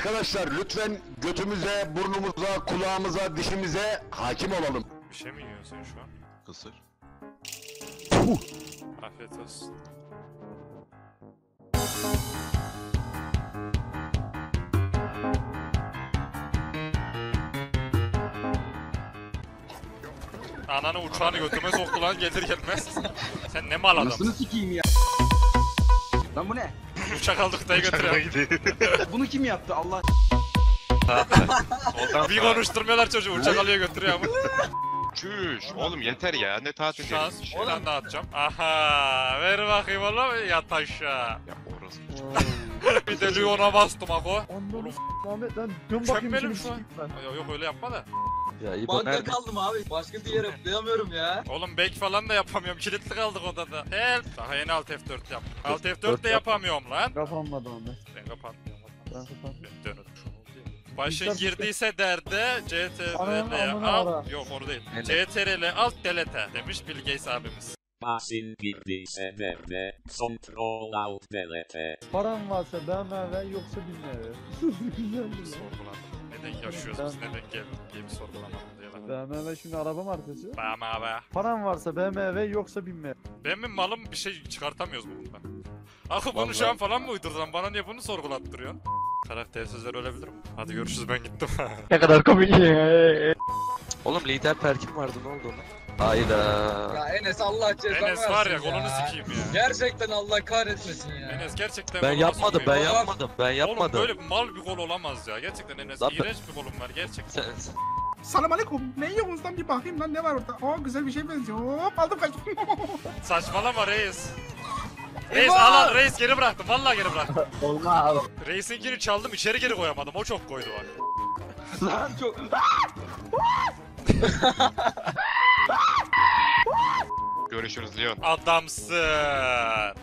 Arkadaşlar lütfen götümüze, burnumuza, kulağımıza, dişimize hakim olalım. Bir şey mi yiyorsun sen şu an? Kısır. Afiyet olsun. Ananı uçağını götürmez okulan gelir gelmez. Sen ne mal adamsın? Anasını sikiyim ya. Lan bu ne? Uçak aldık dayı götürelim. Bunu kim yaptı Allah? Bir konuşturmuyorlar çocuğu, uçak alıyor götürüyor ama. Çüş oğlum yeter ya, ne tatil ederiz. Şans şeyden dağıtacağım. Aha ver bakayım oğlum yat aşağı. Ya orası. Bir de Lyon'a bastım ako. Oğlum Ahmet lan dön bakayım şimdi şu an. Yok öyle yapma da. Bankta kaldım abi. Başka bir yere atlayamıyorum ya. Oğlum bek falan da yapamıyorum. Kilitli kaldık odada. Help. Daha yeni alt F4 yap. Alt F4 de yapamıyorum lan. Kapanmadı onu. Ben kapatmıyorum. Ben kapatmıyorum. Dönün. Başın girdiyse derde CTRL alt. Yok orada değil. CTRL alt delete demiş Bill Gates abimiz. Başın girdiyse derde Ctrl alt delete. Paran varsa ben ver yoksa bilmiyorum. Sorgulandım. Neden yaşıyorsunuz? Neden geldik diye bir sorgulamadım. BMW şimdi araba markası. BMW. Param varsa BMW yoksa binme. Benim malım bir şey çıkartamıyoruz bu bundan. Akı bunu şu an falan mı uydursan? Bana niye bunu sorgulattırıyorsun? Karaktersizler ölebilir mi? Hadi görüşürüz ben gittim. Ne kadar komik. Oğlum lider perkim vardı ne oldu ona? Hayda. Ya Enes Allah cezanı versin. Enes var ya kolunu sikeyim ya. Gerçekten Allah kahretmesin ya. Enes gerçekten ben yapmadım. Oğlum böyle mal bir gol olamaz ya. Gerçekten Enes iğrenç bir golüm var gerçekten. Salam aleyküm. Ne yiyorsunuz lan bir bakayım lan ne var orada? Aa güzel bir şey benziyor. Hop aldım kaçtım. Saçmalama reis. Reis alan reis geri bıraktım vallahi geri bıraktım. Olmaz oğlum. Reisinkini çaldım içeri geri koyamadım o çok koydu bak. Lan çok. Görüşürüz Leon. Adamsın.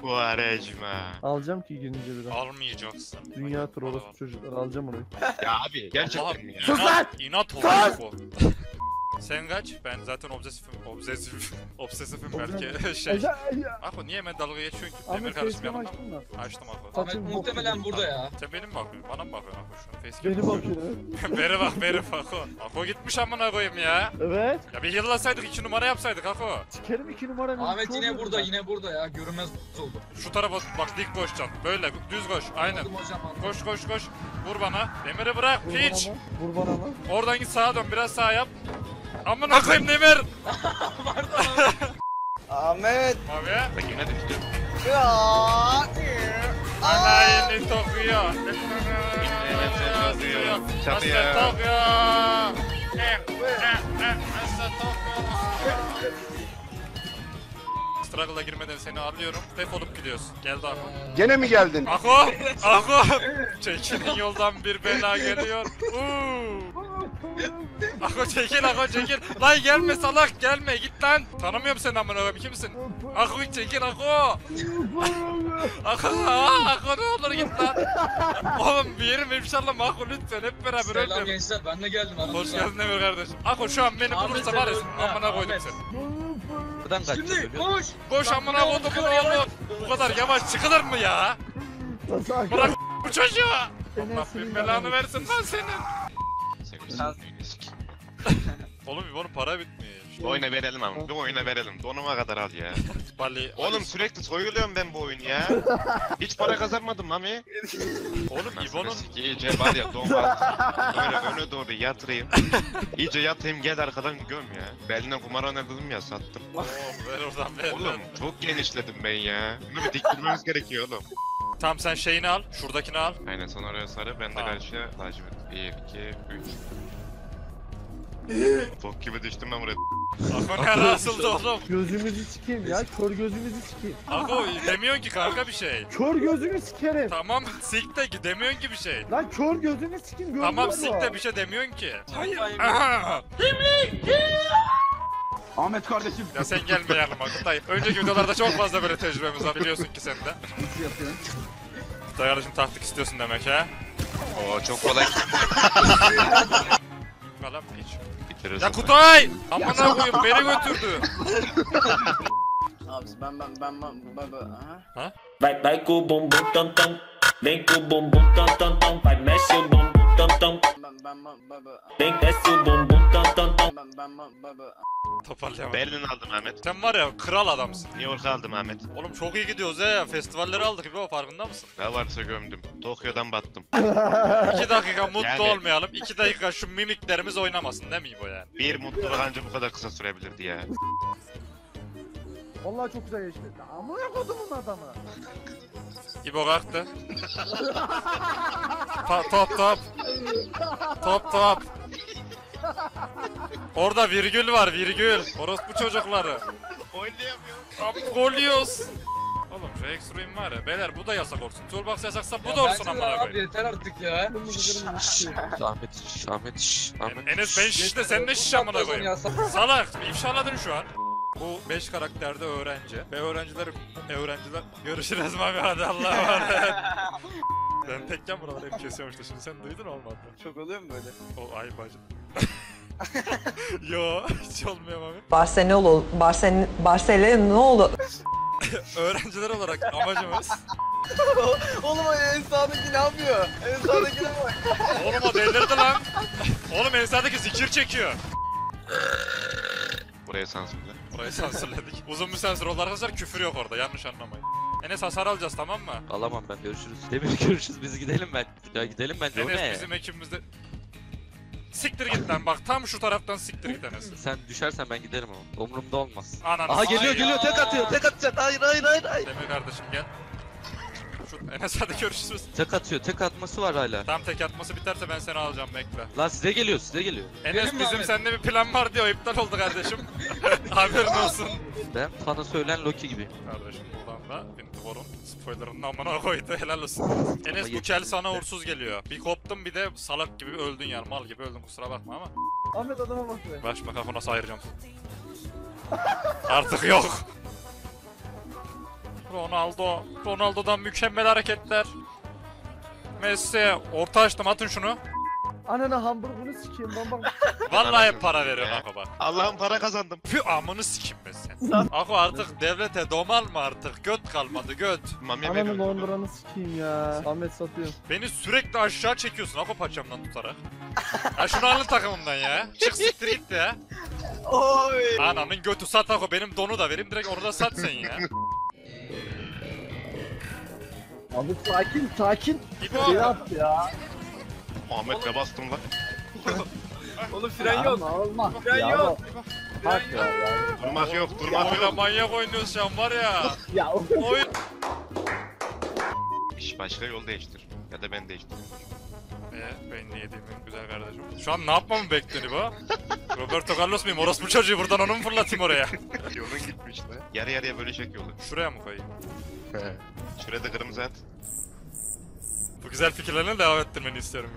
Bu aracıma. Alacağım ki girince biraz. Almayacaksın. Dünya turu orası çocuklar alacağım orayı. Ya abi gerçekten mi ya? Sus lan! İnat olacak bu. Sen kaç? Ben zaten obsesifim belki şey. Ako niye hemen dalga geçiyorsun ki? Demir karışmayalım. Açtım Ako. Ahmet muhtemelen burada ya. Sen benim mi bakıyorsun? Bana mı bakıyorsun Ako şu an? Beni bakıyor. Beri bak Ako. Ako gitmiş amına koyayım ya. Evet. Ya bir yıllasaydık 2 numara yapsaydık Ako. Sikerim 2 numara. Ahmet yine burada ya. Görünmez oldu. Şu tarafa bak dik koş can. Böyle düz koş. Aynen. Koş. Vur bana. Demiri bırak. Hiç. Vur bana lan. Oradan git sağa dön. Biraz sağa yap. Amına koyayım Demir. Pardon. Ahmet. Abi. Bak yine düştü. Ana yeni Tokyo. Nasıl Tokyo? Struggle'a girmeden seni arlıyorum. Def olup gidiyorsun. Geldi Ako. Gene mi geldin? Ako. Çekilin yoldan bir bela geliyor. Ako çekil. Lan gelme salak gelme git lan. Tanımıyorum seni amına koyayım kimsin? Ako çekil Ako. Ako ne olur git lan. Oğlum bir yerim ifşarlama Ako lütfen hep beraber öldüm. Selam gençler ben de geldim. Hoş geldin Emir kardeş. Ako şu an beni bulursa var ya amına koydum seni. Buradan kaç. Şimdi koş amına koydum bu kadar yavaş çıkılır mı ya? Bırak bu çocuğu. Allah bir belanı versin lan senin. Oğlum İbo'nun para bitmiş. Oyuna verelim ama. Bir oyuna verelim. Donuma kadar al ya. Oğlum sürekli soyuluyorum ben bu oyunu ya. Hiç para kazanmadım mami. Oğlum İbo'nun iyice var ya don var. Böyle öne doğru yatırayım. İyice yatayım gel arkadan göm ya. Beline kumar oynadım ya sattım. Oğlum çok genişledim ben ya. Bunu bir diktirmemiz gerekiyor oğlum. Tamam sen şeyini al, şuradakini al. Aynen sen oraya sarı, ben de karşıya takip et. 1, 2, 3. Bok gibi düştüm ben buraya. Ako ne rasıldı oğlum? Gözümüzü sikeyim ya, kör gözümüzü sikeyim. Ako demiyorsun ki kanka bir şey. Kör gözünü sikerim. Tamam sik de demiyorsun ki bir şey. Lan kör gözünü sikeyim görmüyor musun? Tamam sik de bir şey demiyorsun ki. Hayır. Kimlik! Ahmet kardeşim. Ya sen gelme yanıma Kutay. Önceki videolarda çok fazla böyle tecrübemiz var biliyorsun ki sen de. Nasıl yapıyorsun? Kutay kardeşim taktik istiyorsun demek ha? Oo çok kolay. Falan hiç. Bitiririz. Ya Kutay! Amına koyayım beni götürdü. Abi ben. Ha? Bye bye go bom bom tam tam. Make you boom boom dum dum dum. I mess you boom boom dum dum. Make mess you boom boom dum dum dum. Toparlayamadım. Berlin'i aldım Ahmet. Sen var ya kral adamsın. New York'a aldım Ahmet. Oğlum çok iyi gidiyoruz he. Festivalleri aldık gibi o, farkında mısın? Ne varsa gömdüm. Tokyo'dan battım. 2 dakika mutlu yani... olmayalım. 2 dakika şu mimiklerimiz oynamasın değil mi bu yani? Bir mutluluk ancak bu kadar kısa sürebilirdi ya. Vallahi çok güzel geçti. Amına kodumun adamı. İbo kalktı. Top top. Top top. Orada virgül var, virgül. Orospu çocukları. Oynayamıyorum. Golüyoruz. Oğlum şu X-Ruin var ya. Beyler bu da yasak olsun. Toolbox yasaksa bu ya da olsun amına koyayım. Yeter artık ya. Ahmet. Enes ben şiş de sen de şiş amına koyayım. Salak, ifşaladın şu an. Bu 5 karakterde öğrenci. Ve öğrenciler görüşürüz abi, hadi Allah'a emanet. Ben tekken buraları hep kesiyormuştu. Şimdi sen duydun olmadı mı? Çok oluyor mu böyle? O ay bacım. Yo hiç olmuyor abi. Barcelona öğrenciler olarak amacımız. Oğlum en sağdaki ne yapıyor? En sağdakine bak. Oğlum o delirdi lan. Oğlum en sağdaki zikir çekiyor. Burayı sansürledik. Uzun bir sansür oldu arkadaşlar, küfür yok orada, yanlış anlamayın. Enes hasar alacağız tamam mı? Alamam ben, görüşürüz. Demir görüşürüz, biz gidelim ben. Ya gidelim bence, o ne? Enes bizim ekibimizde... Siktir git lan, bak tam şu taraftan siktir git Enes. Sen düşersen ben giderim ama, umurumda olmaz. Ananı. Aha geliyor geliyor, tek atıyor, tek atacak, hayır. Demir kardeşim gel. Enes hadi görüşürüz. Tek atıyor, tek atması var hala. Tam tek atması biterse ben seni alacağım, bekle. Lan size geliyor. Enes bizim sende bir plan var diyor, iptal oldu kardeşim. Haberin olsun. Ben sana söylen Loki gibi. Kardeşim buradan da Winterborn spoilerını amına koydu, helal olsun. Enes bu kel sana uğursuz geliyor. Bir koptun bir de salak gibi öldün yani, mal gibi öldün, kusura bakma ama. Ahmet adama bak be. Başma kafa nasıl ayıracağım. Artık yok. Ronaldo'dan mükemmel hareketler. Messi, orta açtım, atın şunu. Anana hamburgunu sikeyim ben bak. Vallahi para veriyorum Ako bak. Allah'ım para kazandım. Pü amını sikeyim ben sen. Ako artık devlete domalma artık, göt kalmadı göt. Ananı Londra'nı sikeyim ya. Ahmet satıyor. Beni sürekli aşağı çekiyorsun Ako, paçamdan tutarak. Ya şunu alın takımımdan ya. Çık siktir git ya. Oy. Ananın götü sat Ako, benim donu da vereyim direkt orada sat sen ya. Abi sakin. Biraz ya. Ahmet'le bastım lan. Oğlum fren yok. Olmaz. Fren yok. Bak ya. Durmak yok. Manyak oynuyoruz şu an var ya. Ya oyun. İş başka, yol değiştir. Ya da ben değiştireyim. Ben niye diyeyim güzel kardeşim. Şu an ne yapmamı bekliyor bu? Roberto Carlos muyum? Orası bu çocuğu buradan onu mu fırlatayım oraya? Yolun gitmiş lan. Yarı yarıya böyle çek yolu. Şuraya mı koyayım? Şuraya da kırmızı at. Bu güzel fikirlerine devam ettirmeni istiyorum.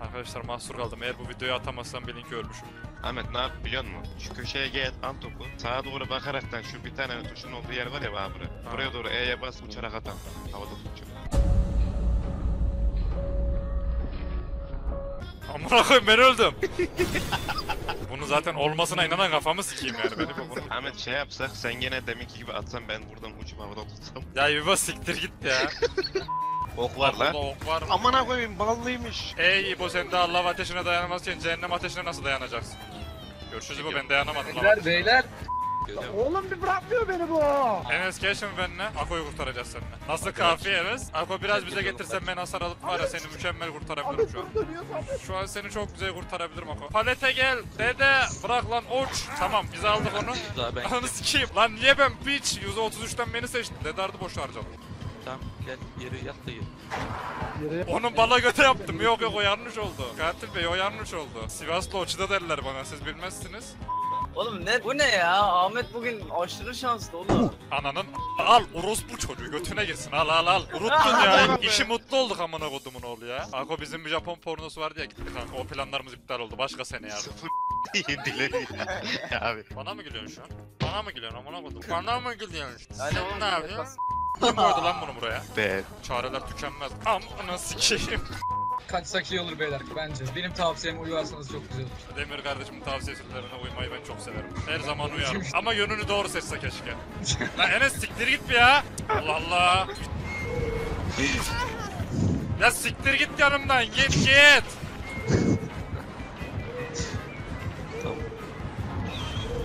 Arkadaşlar mahsur kaldım. Eğer bu videoyu atamazsam bilin ki ölmüşüm. Ahmet ne yap biliyor musun? Şu köşeye gel, al topu. Sağa doğru bakaraktan şu bir tane tuşun olduğu yer var ya buraya. Buraya doğru E'ye bas, uçarak atan. Havada tutacağım. Amına koyayım ben öldüm. Bunu zaten olmasına inanan kafamı sikeyim yani benim bunu. Ahmet şey yapsak sen gene deminki gibi atsan, ben buradan uçup havada tutsam. Ya yuva siktir git ya. Ok var lan. Ok var. Amına koyayım ballıymış. Ey İbo sen de Allah ateşine dayanamazken cehennem ateşine nasıl dayanacaksın? Görüşürüz İbo, ben dayanamadım. Beyler. Oğlum bir bırakmıyor beni bu. Enes geçme benimle, Ako'yu kurtaracağız seninle. Nasıl kafi Enes? Ako biraz bize getirsen ben hasar alıp var ya seni mükemmel kurtarabilirim şu an. Şu an seni çok güzel kurtarabilirim Ako. Palete gel dede, bırak lan uç. Tamam biz aldık onu. Ananı sikeyim. Lan niye ben bitch? 133'ten beni seçtin. Dedardı boş harcadım. Tamam gel yere yat da yere. Onun bala göte yaptım. Yok o yanlış oldu. Katil bey o yanlış oldu. Sivaslı oçuda derler bana, siz bilmezsiniz. Oğlum ne bu ne ya? Ahmet bugün aşırı şanslı oğlum. Ananın al orospu çocuğu götüne girsin, al. Unuttun ya. İşi mutlu olduk amına kodumun oğlu ya. Ako bizim bir Japon pornosu vardı ya, gitti kanka. O planlarımız iptal oldu. Başka sene ya. Sıfır yedileri ya. Abi. Bana mı gülüyorsun şu an? Bana mı gülüyorsun amına kodum? Bana mı gülüyorsun? Sen ne yapıyorsun? Kim koydu lan bunu buraya? Ben. Çareler tükenmez. Amına sikeyim. Kaçsak iyi olur beyler bence. Benim tavsiyeme uyarsanız çok güzel olur. Demir kardeşimin tavsiyelerine uymayı ben çok severim. Her zaman uyarım. Ama yönünü doğru seçse keşke. Lan Enes siktir git bir ya. Allah Allah. Ya siktir git yanımdan, git git. Tamam.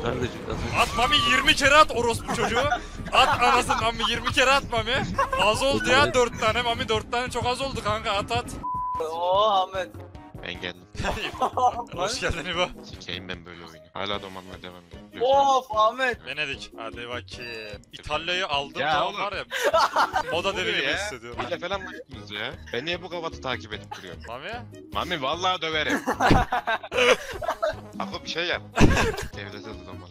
Kardeşim az at Mami, 20 kere at orospu çocuğu. At anasını Mami, 20 kere at Mami. Az oldu ya 4 tane Mami, 4 tane çok az oldu kanka, at at. Oo Ahmet. Ben geldim. Hoş geldin İbo. Sikeyim ben böyle oyunu. Hala domanla devam ediyorum. Of Ahmet. Venedik. Hadi bakayım. İtalya'yı aldım ya var ya. O da deli gibi hissediyorum. Öyle falan mı gittiniz ya? Ben niye bu kavatı takip edip duruyorum? Mami? Mami vallahi döverim. Aklı bir şey yap. Devlete domanla.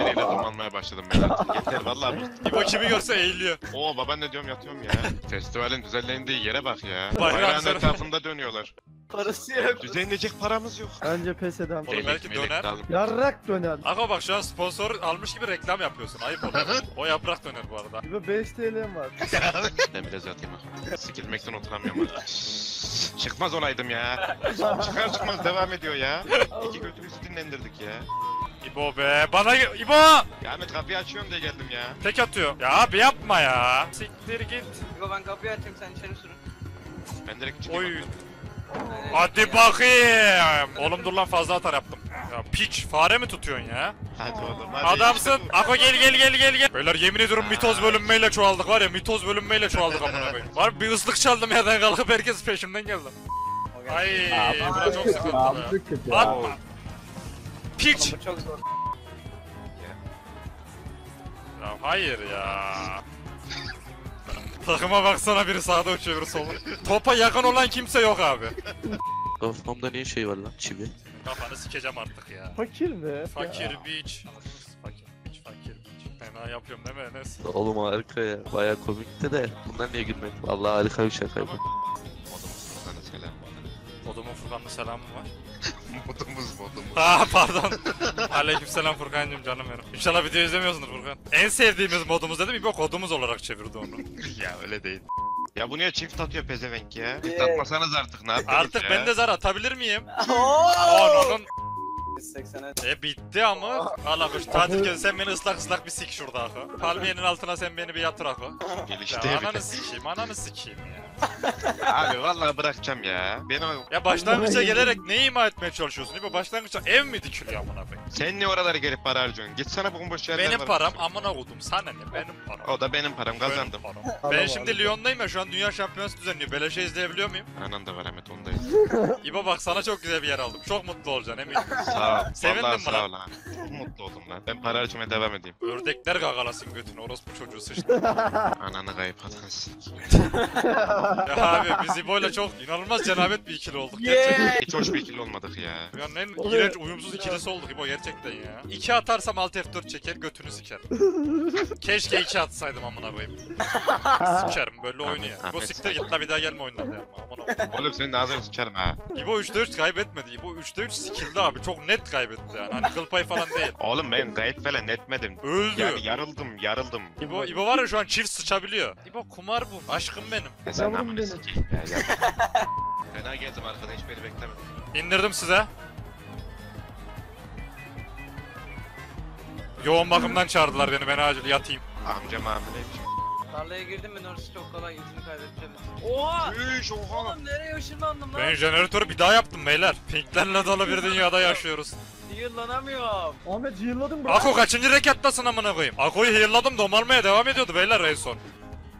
Ben evde domanmaya başladım ben artık. Yeter vallahi. İbo kimi görse eğiliyor. Oo baban ne diyorum, yatıyorum ya. Festivalin düzenlendiği yere bak ya. Bayrağın etrafında dönüyorlar. Parası yok. Düzenleyecek paramız yok. Önce pes eden. Oğlum belki döner. Yarrak döner. Aga bak şu an sponsor almış gibi reklam yapıyorsun. Ayıp olur. O yaprak döner bu arada. Gibi 5 TL'm var. Ben biraz yatayım ha. Sikilmekten oturamıyorum. Çıkmaz olaydım ya. Çıkar çıkmaz devam ediyor ya. İki götümüzü dinlendirdik ya. İbo be bana İbo. Ya Ahmet kapıyı açıyorum diye geldim ya. Tek atıyor. Ya abi yapma ya. Siktir git. İbo ben kapıyı açayım, sen içeri sürün. Ben direkt çıkayım. Hadi bakayım. Oğlum dur lan, fazla atar yaptım. Ya piç, fare mi tutuyorsun ya? Hadi oğlum hadi. Adamsın. Ako gel gel gel gel gel. Beyler yemin ediyorum mitoz bölünmeyle çoğaldık var ya. Mitoz bölünmeyle çoğaldık amına koyayım. Var bir ıslık çaldım yerden kalkıp herkes peşimden geldi. Ay bura çok sıkıntılı. Atma. Piç. Ya hayır ya. Takıma baksana, biri sağda uçuyor, biri solda. Topa yakın olan kimse yok abi. Kafamda niye şey var lan, çivi? Kafanı sikeceğim artık ya. Fakir mi? Fakir biç. Fakir biç, fakir biç. Fena yapıyorum değil mi Enes? Oğlum harika ya, bayağı komikti de bundan niye gülmek? Vallahi harika bir şakaydı. Modumun Furkan'la selamı var. Modumuz. Ha pardon. Aleykümselam Furkan'cığım, canım benim. İnşallah video izlemiyorsundur Furkan. En sevdiğimiz modumuz dedim, İbo kodumuz olarak çevirdi onu. Ya öyle değil. Ya bu niye çift atıyor pezevenk ya? Çift atmasanız artık ne yapayım? Artık ya? Ben de zar atabilir miyim? Onun. 80'e. Bitti ama. Al akış tatilken sen beni ıslak ıslak bir sik şurada akı. Palmiyenin altına sen beni bir yatır akı. Gelişti ya, ananı sikeyim ya. Abi vallahi bırakacağım ya. Beni ya başlangıçta gelerek neyi ima etmeye çalışıyorsun? İbo başlangıçta ev mi dikiliyor amına koyayım? Sen niye oralara gelip para harcıyorsun? Gitsene bomboş yerlere. Benim param amına koydum. Sana ne? Benim param. O da benim param, kazandım. Benim param. Ben şimdi Lyon'dayım ya, şu an dünya şampiyonası düzenliyor. Beleşe izleyebiliyor muyum? Anan da var Ahmet, ondayız. İbo bak sana çok güzel bir yer aldım. Çok mutlu olacaksın eminim. Sağ ol. Sevindim lan. Sağ ol lan. Çok mutlu oldum lan. Ben para harcamaya devam edeyim. Ördekler gagalasın götünü. Orospu çocuğu sıçtı. Ananı kayıp atarsın. Ya abi biz İbo'yla çok inanılmaz cenabet bir ikili olduk gerçekten. Hiç hoş bir ikili olmadık ya. Ya en iğrenç uyumsuz ikilisi olduk İbo gerçekten ya. 2 atarsam alt F4 çeker, götünü siker. Keşke 2 atsaydım amına koyayım. Sikerim böyle oyunu ya. İbo siktir git la, bir daha gelme oyundan ya. Oğlum senin ağzını sikerim ha. İbo 3'te 3 kaybetmedi. İbo 3'te 3 sikildi abi. Çok net kaybetti yani. Hani kıl payı falan değil. Oğlum ben gayet falan etmedim. Öldü. Yani yarıldım. İbo var ya şu an çift sıçabiliyor. İbo kumar bu. Aşkım benim. Sen amına sikeyim ya. Fena geldim arkada, hiç beni beklemedim. İndirdim size. Yoğun bakımdan çağırdılar beni. Ben acil yatayım. Amcam hamileymiş. Tarlaya girdim ben, orası çok kolay, yüzünü kaybedeceğim. Oha! Şiş, oha! Oğlum nereye ışınlandım lan? Ben jeneratörü bir daha yaptım beyler. Pinklerle dolu bir dünyada yaşıyoruz. Yıllanamıyorum. Ahmet yılladın bro. Ako kaçıncı rekattasın amına koyayım? Ako'yu yılladım, domalmaya devam ediyordu beyler en son.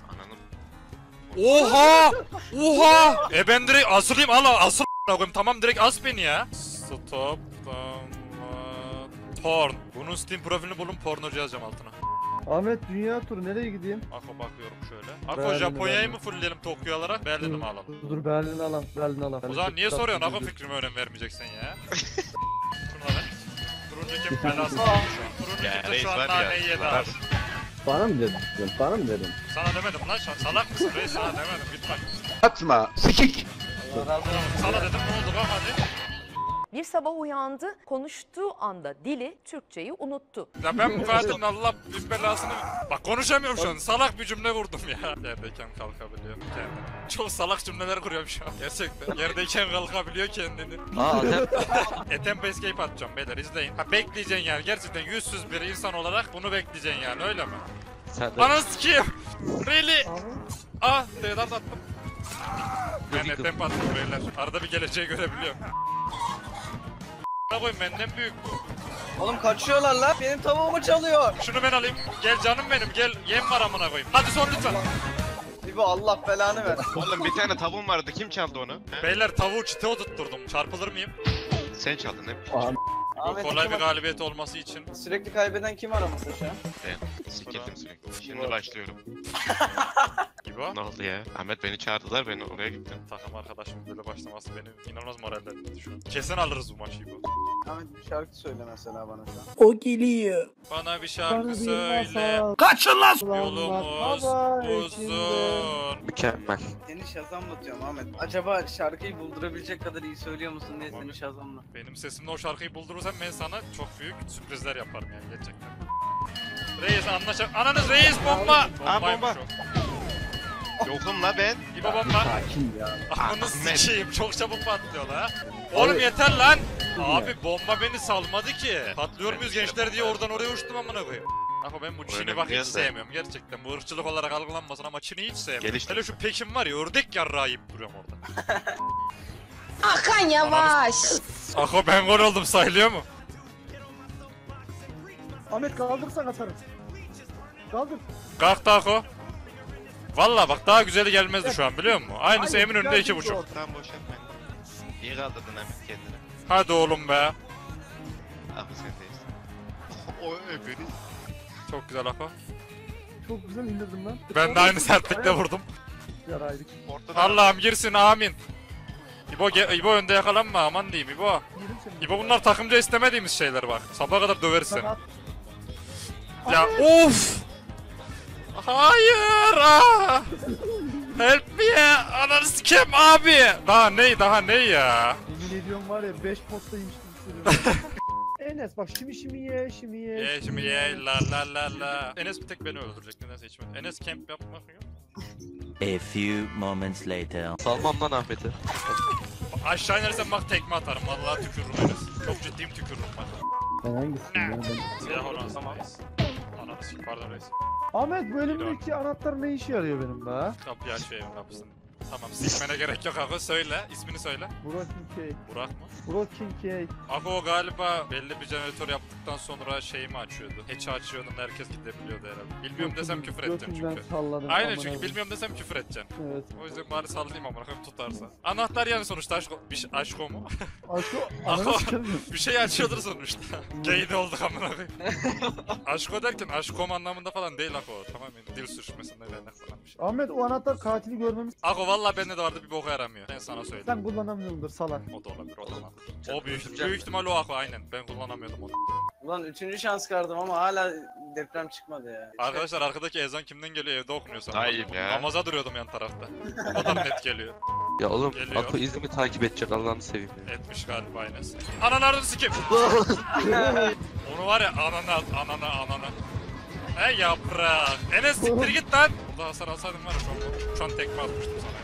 Ananım. Oha! Oha! Ben direkt asılayım, asıl amına koyayım. Tamam direkt as beni ya. Stop. Porn. Bunun Steam profilini bulun, pornocu yazacağım altına. Ahmet dünya turu nereye gideyim? Ako bakıyorum şöyle. Ako Japonya'yı mı fullleyelim Tokyo olarak? Berlin'i mi alalım? Dur Berlin'i alalım. O zaman niye soruyorsun? Ako fikrime önem vermeyeceksin ya. Şunlara. Turuncu kim belasını almış şu an. Turuncu kim şu an naneyi yedi abi. Bana mı dedim? Bana mı dedim? Sana demedim lan şu an. Salak mısın reis? Sana demedim. Git bak. Atma. Sikik. Sana dedim ne oldu bak hadi. Bir sabah uyandı, konuştuğu anda dili Türkçeyi unuttu. Ya ben bu kadının Allah bin belasını... Bak konuşamıyorum şu an, salak bir cümle vurdum ya. Yerdeyken kalkabiliyorum kendini. Çok salak cümleler kuruyorum şu an. Gerçekten yerdeyken kalkabiliyor kendini. Etempe escape atacağım beyler, izleyin. Ha bekleyeceksin yani, gerçekten yüzsüz bir insan olarak bunu bekleyeceksin yani, öyle mi? Bana sikiyim! Really? D'dan sattım. Mehmet'ten patladı beyler. Arada bir geleceği görebiliyorum. Koyayım benden büyük bu. Oğlum kaçıyorlar lan. Benim tavuğumu çalıyor. Şunu ben alayım. Gel canım benim gel. Yem var amına koyayım. Hadi son lütfen. İbo Allah belanı ver. Oğlum bir tane tavuğum vardı. Kim çaldı onu? Beyler tavuğu çite oturtturdum. Çarpılır mıyım? Sen çaldın hep. Kolay bir galibiyet olması için. Sürekli kaybeden kim araması şu an? Ben. Sikettim sürekli. Şimdi başlıyorum. İbo. Ne oldu ya? Ahmet beni çağırdılar, ben oraya gittim. Takım arkadaşım böyle başlaması beni inanılmaz morallendirdi şu an. Kesin alırız bu maçı İbo. Ahmet bir şarkı söyle mesela bana şu an. O geliyor. Bana bir şarkı söyle. Kaçın lan! Yolumuz uzun. Mükemmel. Seni şazamlatıyorum Ahmet. Acaba şarkıyı buldurabilecek kadar iyi söylüyor musun diye seni şazamla. Benim sesimle o şarkıyı buldurursam ben sana çok büyük sürprizler yaparım yani gerçekten. Reis anlaşalım. Ananız reis bomba! Bombaymış o. Yokum la ben. İbo bomba. Sakin ya. Ananı sikeyim çok çabuk patlıyor la. Oğlum yeter lan. Abi bomba beni salmadı ki. Patlıyor muyuz gençler diye oradan oraya uçtum amına koyayım. Ama ben bu Çin'i bak hiç sevmiyorum gerçekten, bu ırkçılık olarak algılanmasın ama Çin'i hiç sevmiyorum. Geliştim. Hele şu Pekin var ya, ördek yarrağı yiyip duruyorum orada. Hakan yavaş! Ako ben gol oldum sayılıyor mu? Ahmet kaldırsan atarım. Kaldır. Kalktı Ako. Valla bak daha güzeli gelmezdi şu an biliyor musun? Aynısı Eminönü'nde 2.5. Tamam boşaltma. İyi kaldırdın Ahmet kendini. Hadi oğlum be. Abi sen değilsin. O öbürü. Çok güzel Ako. Çok güzel indirdim ben. Ben de aynı sertlikle vurdum. Yaraydık. Allah'ım girsin amin. İbo önde yakalanma aman diyeyim İbo. İbo bunlar takımca istemediğimiz şeyler bak. Sabaha kadar döveriz seni. Ya uff. Hayır. Ah. Help me ya. Ananı sikeyim abi. Daha ne ya. Yemin ediyorum var ya 5 posta yemiştim. Enes bak şimdi ye la. Enes bir tek beni öldürecek nedense hiç mi? Enes camp yapmak yok. A few moments later. Salmam lan Ahmet'i. Aşağı inersen bak tekme atarım vallahi tükürürüm Enes. Çok ciddiyim tükürürüm bak. Ben hangisiyim lan ben? Silah olan samayız. Anahtar pardon reis. Ahmet bu elimdeki anahtar ne işe yarıyor benim be? Kapıyı açıyorum kapısını. Tamam sikmene gerek yok Ako söyle ismini söyle. Burak Kinkey. Burak mı? Burak Kinkey. Ako galiba belli bir jeneratör yaptıktan sonra şeyimi açıyordu. Hatch'i açıyordum herkes gidebiliyordu herhalde. Bilmiyorum desem küfür edeceğim çünkü. Aynen çünkü bilmiyorum desem küfür edeceğim. Evet. O yüzden bari sallayayım ama rakım tutarsa. Anahtar yani sonuçta aşko mu? Aşko? Ako bir şey açıyordur sonuçta. Gay de olduk amına koyayım. Aşko derken aşkom anlamında falan değil Ako. Tamam yani dil sürüşmesinden falan bir şey. Ahmet o anahtar katili görmemiz. Ako valla bende de vardı bir boka yaramıyor. Ben sana söyleyeyim. Ben kullanamıyorumdur salak. O da olabilir o zaman. O büyük ihtimal o Ako aynen. Ben kullanamıyordum onu. Ulan 3. şans kardım ama hala deprem çıkmadı ya. Arkadaşlar arkadaki ezan kimden geliyor evde okunuyorsan. Hayır ya. Namaza duruyordum yan tarafta. O kadar net geliyor. Ya oğlum geliyor. Ako izimi takip edecek Allah'ını seveyim ya. Etmiş galiba aynen. Ananı sikeyim. Onu var ya anana. He yaprak. Enes siktir git lan. Burada hasar alsaydım var ya şu an tekme atmıştım sana.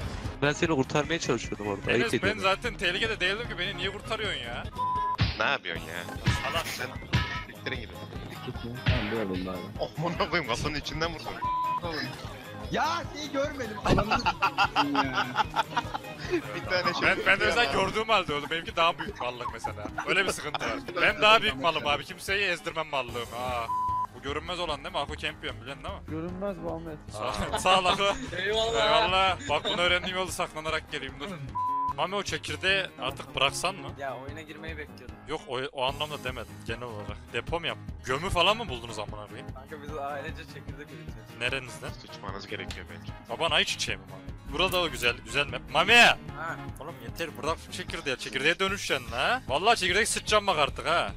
Ben seni kurtarmaya çalışıyordum orada. Enes ben zaten tehlikede değildim ki beni niye kurtarıyorsun ya? Ne yapıyorsun ya? Allah sen siktirin gidin. Ben böyle oldum abi. Oh bana koyayım kasanın içinden vursun. Ya seni görmedim. Bir tane şey. Ben de özel gördüğüm halde oldum. Benimki daha büyük mallık mesela. Öyle bir sıkıntı var. Ben daha büyük malım abi. Kimseyi ezdirmem mallığım. Aa. Görünmez olan değil mi? Ako Kempiyon biliyorsun değil mi? Görünmez bu Ahmet. Sağ ol Ako. Eyvallah. Bak bunu öğrendiğim yolu saklanarak geleyim dur. Mami o çekirdeği artık bıraksan mı? Ya oyuna girmeyi bekliyordum. Yok o anlamda demedim genel olarak. Depo mu yaptın? Gömü falan mı buldunuz amına koyayım? Kanka biz ailece çekirdek üretiyoruz. Nerenizden? Sıçmanız gerekiyor bence. Baban ayı çiçeği mi Mami? Burada o güzel map. Mami! Ha. Oğlum yeter bırak çekirdeğe. Çekirdeğe dönüşeceksin ha. Vallahi çekirdek sıçacağım bak artık ha.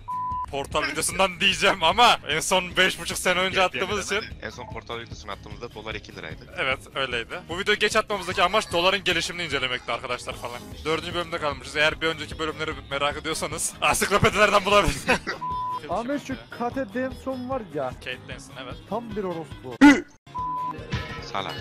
Portal videosundan diyeceğim ama en son 5,5 sene önce attığımız için. En son portal videosunu attığımızda dolar 2 liraydı. Evet öyleydi. Bu videoyu geç atmamızdaki amaç doların gelişimini incelemekti arkadaşlar falan. 4. bölümde kalmışız. Eğer bir önceki bölümleri merak ediyorsanız ansiklopedilerden bulabilirsiniz. Ahmet şu Kate Denson var ya. Kate Denson evet. Tam bir orospu. Salak.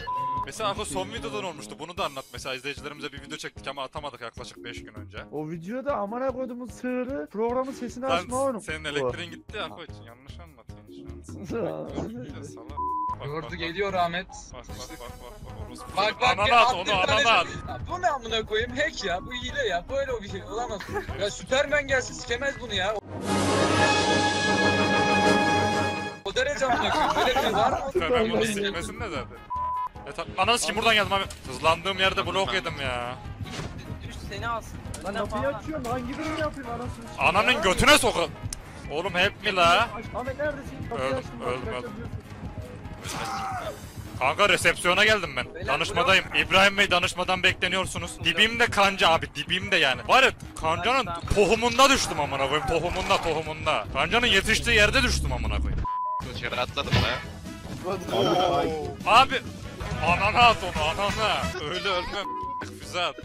Mesela Ako son videodan olmuştu bunu da anlat mesela izleyicilerimize bir video çektik ama atamadık yaklaşık 5 gün önce. O videoda amana koyduğumuz sığırı programın sesini açma oğlum. Senin elektriğin gitti Ako için yanlış anlatıyorsun. Yordu geliyor Ahmet. Bak ananat onu ananat. Bu ne amına koyayım, hack ya, bu hile ya, böyle o bir şey olamaz. Ya Süpermen gelsin sikemez bunu ya. O derece amına koyayım, böyle bir şey var mı? Süpermen bunu sikmesin de zaten. Ananı sikim buradan geldim abi. Hızlandığım yerde blok yedim ya. Düş seni alsın. Lan kapıyı açıyorum, hangi birini yapayım anasını? Ananın götüne sokun. Oğlum hep mi la? Ahmet neredesin? Öldüm. Kanka resepsiyona geldim ben. Danışmadayım. İbrahim Bey danışmadan bekleniyorsunuz. Dibimde kanca abi, dibimde yani. Var ya kancanın tohumunda düştüm amına koyayım. Tohumunda. Kancanın yetiştiği yerde düştüm amına koyayım. Çevre atladım la. Abi anana at onu anana. Öyle ölmem füze at.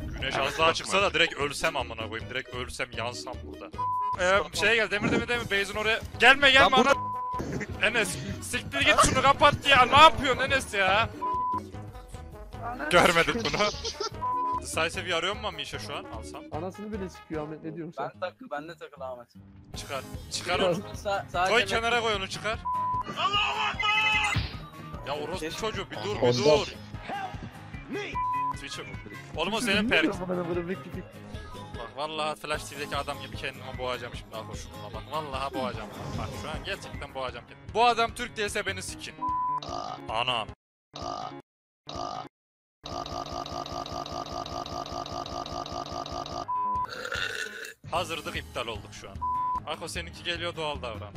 Güneş az daha çıksa da direkt ölsem amına koyayım. Direkt ölsem yansam burada. Şeye gel demir Beyz'in oraya. Gelme ana. Enes siktir git şunu kapat ya, ne yapıyorsun Enes ya? Görmedik bunu. Saysevi arıyor mu Mişa şu an? Alsam. Anasını bile çıkıyor Ahmet, ne diyorsun sen? Ben de takıl Ahmet. Çıkar onu. Koy kenara koy onu çıkar. Allah'ım akbar! Ya orospu çocuğu bir dur bir dur. Switch'e bu. Oğlum o senin perk. Bak vallahi Flash TV'deki adam gibi kendimi boğacağım şimdi, al hoşuna bak. Vallahi boğacağım. Bak şu an gerçekten boğacağım kendimi. Bu adam Türk değilse beni sikin. Anam. Hazırdık, iptal olduk şu an. Ako seninki geliyor, doğal davran.